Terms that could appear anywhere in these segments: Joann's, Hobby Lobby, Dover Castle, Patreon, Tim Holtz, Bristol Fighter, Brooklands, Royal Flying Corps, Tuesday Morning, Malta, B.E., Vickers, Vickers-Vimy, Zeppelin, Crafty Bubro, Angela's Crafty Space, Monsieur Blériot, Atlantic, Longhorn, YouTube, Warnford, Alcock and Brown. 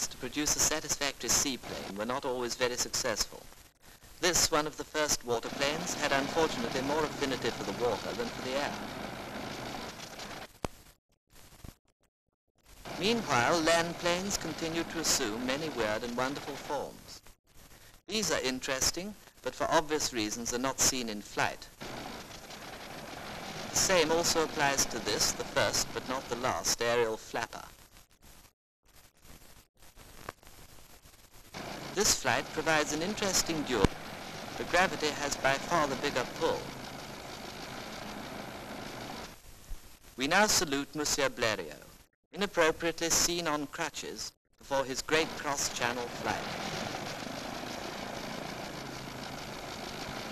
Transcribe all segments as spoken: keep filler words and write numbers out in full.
efforts to produce a satisfactory seaplane were not always very successful. This, one of the first waterplanes, had unfortunately more affinity for the water than for the air. Meanwhile, land planes continued to assume many weird and wonderful forms. These are interesting, but for obvious reasons are not seen in flight. The same also applies to this, the first, but not the last, aerial flapper. This flight provides an interesting duel, but gravity has by far the bigger pull. We now salute Monsieur Blériot, inappropriately seen on crutches before his great cross-channel flight.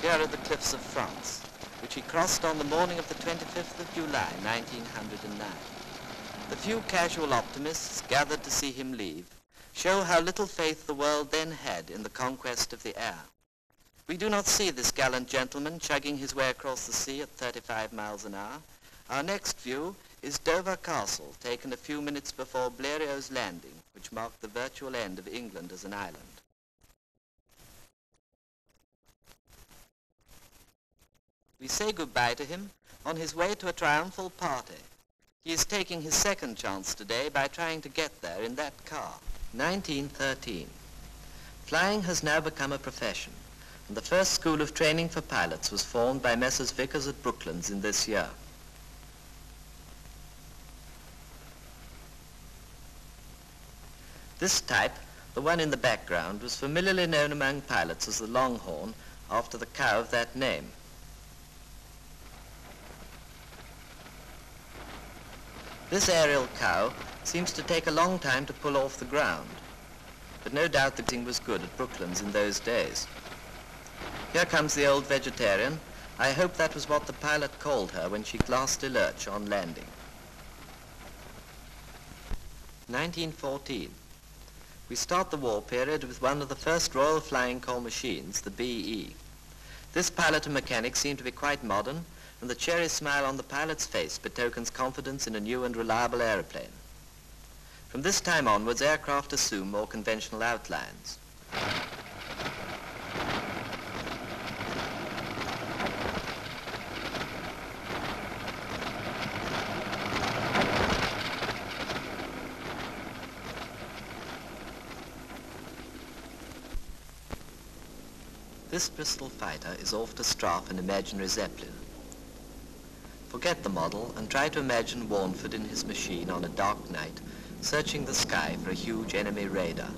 Here are the cliffs of France, which he crossed on the morning of the twenty-fifth of July, nineteen oh nine. The few casual optimists gathered to see him leave show how little faith the world then had in the conquest of the air. We do not see this gallant gentleman chugging his way across the sea at thirty-five miles an hour. Our next view is Dover Castle, taken a few minutes before Blériot's landing, which marked the virtual end of England as an island. We say goodbye to him on his way to a triumphal party. He is taking his second chance today by trying to get there in that car. nineteen thirteen. Flying has now become a profession, and the first school of training for pilots was formed by Messrs Vickers at Brooklands in this year. This type, the one in the background, was familiarly known among pilots as the Longhorn, after the cow of that name. This aerial cow seems to take a long time to pull off the ground, but no doubt the thing was good at Brooklands in those days. Here comes the old vegetarian. I hope that was what the pilot called her when she glassily lurched on landing. nineteen fourteen. We start the war period with one of the first Royal Flying Corps machines, the B E. This pilot and mechanic seem to be quite modern, and the cheery smile on the pilot's face betokens confidence in a new and reliable aeroplane. From this time onwards, aircraft assume more conventional outlines. This Bristol Fighter is off to strafe an imaginary Zeppelin. Forget the model and try to imagine Warnford in his machine on a dark night, searching the sky for a huge enemy radar.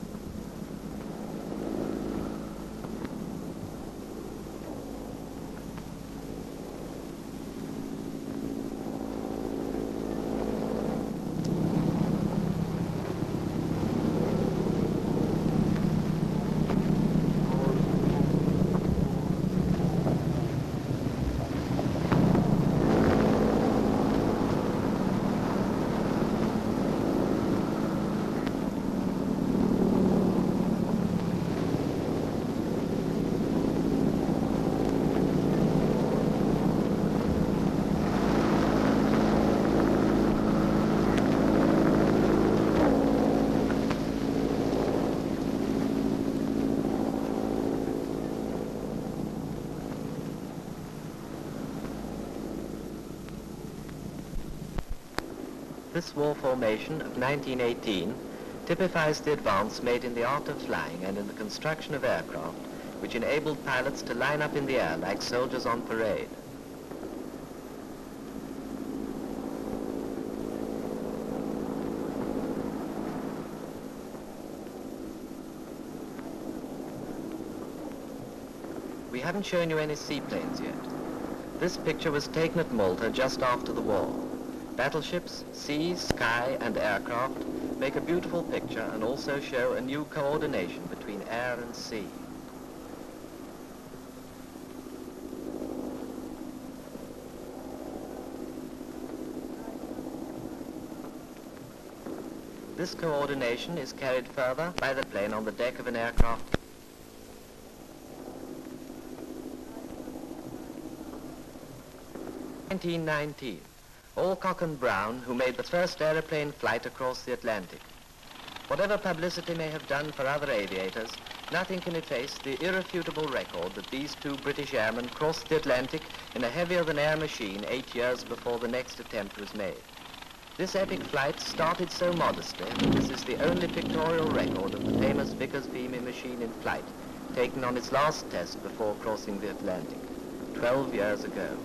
This war formation of nineteen eighteen typifies the advance made in the art of flying and in the construction of aircraft, which enabled pilots to line up in the air like soldiers on parade. We haven't shown you any seaplanes yet. This picture was taken at Malta just after the war. Battleships, sea, sky, and aircraft make a beautiful picture and also show a new coordination between air and sea. This coordination is carried further by the plane on the deck of an aircraft. nineteen nineteen. Alcock and Brown, who made the first aeroplane flight across the Atlantic. Whatever publicity may have done for other aviators, nothing can efface the irrefutable record that these two British airmen crossed the Atlantic in a heavier-than-air machine eight years before the next attempt was made. This epic flight started so modestly that this is the only pictorial record of the famous Vickers-Vimy machine in flight, taken on its last test before crossing the Atlantic, twelve years ago.